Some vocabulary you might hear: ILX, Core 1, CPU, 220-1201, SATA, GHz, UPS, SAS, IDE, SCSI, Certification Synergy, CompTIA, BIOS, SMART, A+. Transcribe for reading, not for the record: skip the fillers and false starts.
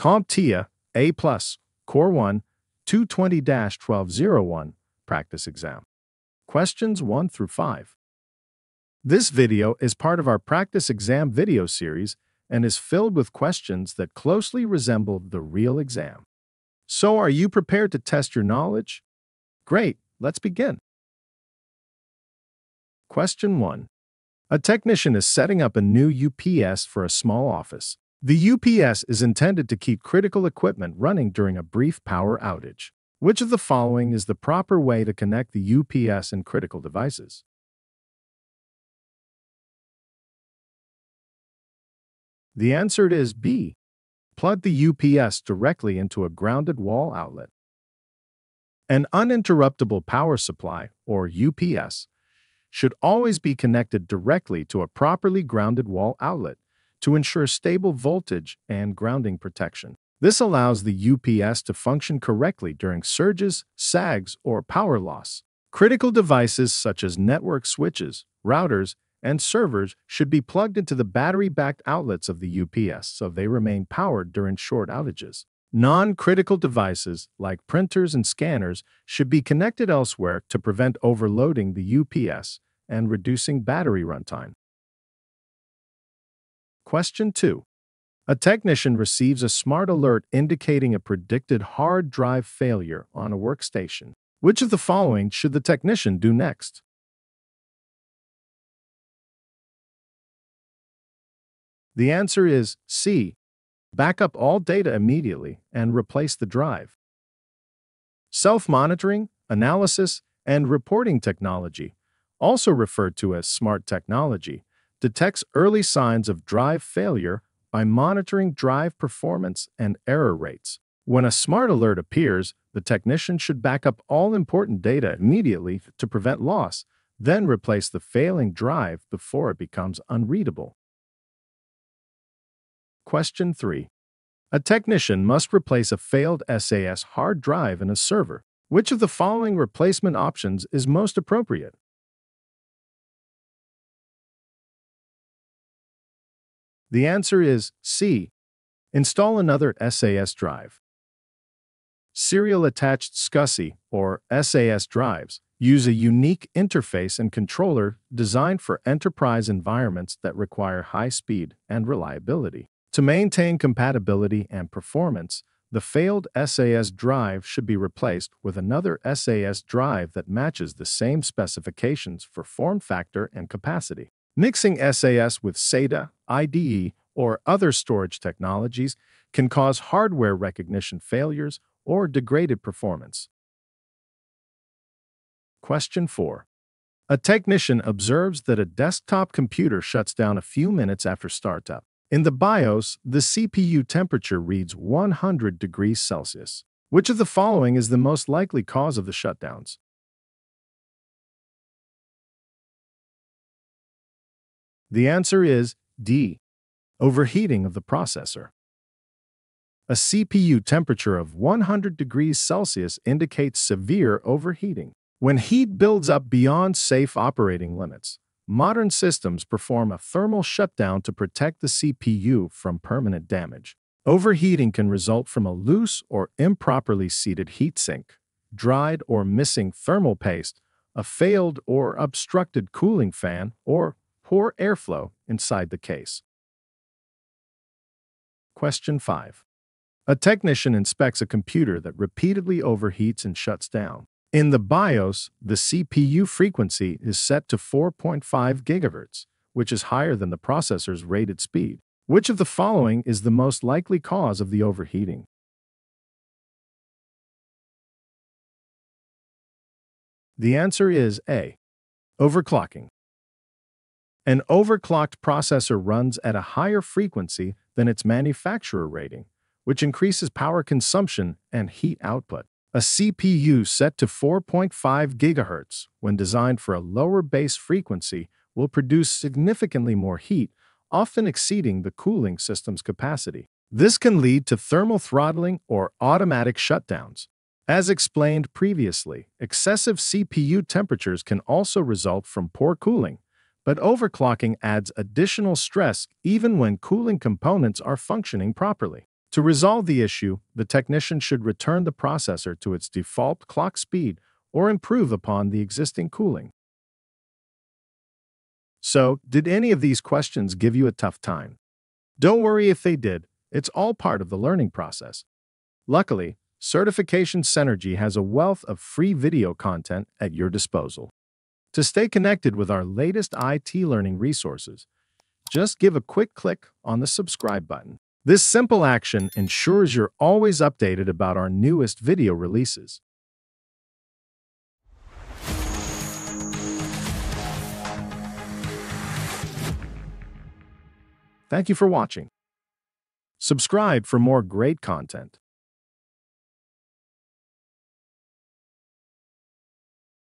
CompTIA, A+, Core 1, 220-1201 practice exam. Questions 1 through 5. This video is part of our practice exam video series and is filled with questions that closely resemble the real exam. So are you prepared to test your knowledge? Great, let's begin. Question 1. A technician is setting up a new UPS for a small office. The UPS is intended to keep critical equipment running during a brief power outage. Which of the following is the proper way to connect the UPS and critical devices? The answer is B. Plug the UPS directly into a grounded wall outlet. An uninterruptible power supply, or UPS, should always be connected directly to a properly grounded wall outlet to ensure stable voltage and grounding protection. This allows the UPS to function correctly during surges, sags, or power loss. Critical devices such as network switches, routers, and servers should be plugged into the battery-backed outlets of the UPS so they remain powered during short outages. Non-critical devices, like printers and scanners, should be connected elsewhere to prevent overloading the UPS and reducing battery runtime. Question 2. A technician receives a SMART alert indicating a predicted hard drive failure on a workstation. Which of the following should the technician do next? The answer is C. Back up all data immediately and replace the drive. Self-monitoring, analysis, and reporting technology, also referred to as SMART technology, detects early signs of drive failure by monitoring drive performance and error rates. When a SMART alert appears, the technician should back up all important data immediately to prevent loss, then replace the failing drive before it becomes unreadable. Question 3. A technician must replace a failed SAS hard drive in a server. Which of the following replacement options is most appropriate? The answer is C. Install another SAS drive. Serial-attached SCSI, or SAS drives, use a unique interface and controller designed for enterprise environments that require high speed and reliability. To maintain compatibility and performance, the failed SAS drive should be replaced with another SAS drive that matches the same specifications for form factor and capacity. Mixing SAS with SATA, IDE, or other storage technologies can cause hardware recognition failures or degraded performance. Question 4. A technician observes that a desktop computer shuts down a few minutes after startup. In the BIOS, the CPU temperature reads 100 degrees Celsius. Which of the following is the most likely cause of the shutdowns? The answer is D. Overheating of the processor. A CPU temperature of 100 degrees Celsius indicates severe overheating. When heat builds up beyond safe operating limits, modern systems perform a thermal shutdown to protect the CPU from permanent damage. Overheating can result from a loose or improperly seated heatsink, dried or missing thermal paste, a failed or obstructed cooling fan, or poor airflow inside the case. Question 5. A technician inspects a computer that repeatedly overheats and shuts down. In the BIOS, the CPU frequency is set to 4.5 GHz, which is higher than the processor's rated speed. Which of the following is the most likely cause of the overheating? The answer is A. Overclocking. An overclocked processor runs at a higher frequency than its manufacturer rating, which increases power consumption and heat output. A CPU set to 4.5 GHz, when designed for a lower base frequency, will produce significantly more heat, often exceeding the cooling system's capacity. This can lead to thermal throttling or automatic shutdowns. As explained previously, excessive CPU temperatures can also result from poor cooling, but overclocking adds additional stress even when cooling components are functioning properly. To resolve the issue, the technician should return the processor to its default clock speed or improve upon the existing cooling. So, did any of these questions give you a tough time? Don't worry if they did, it's all part of the learning process. Luckily, Certification Synergy has a wealth of free video content at your disposal. To stay connected with our latest IT learning resources, just give a quick click on the subscribe button. This simple action ensures you're always updated about our newest video releases. Thank you for watching. Subscribe for more great content.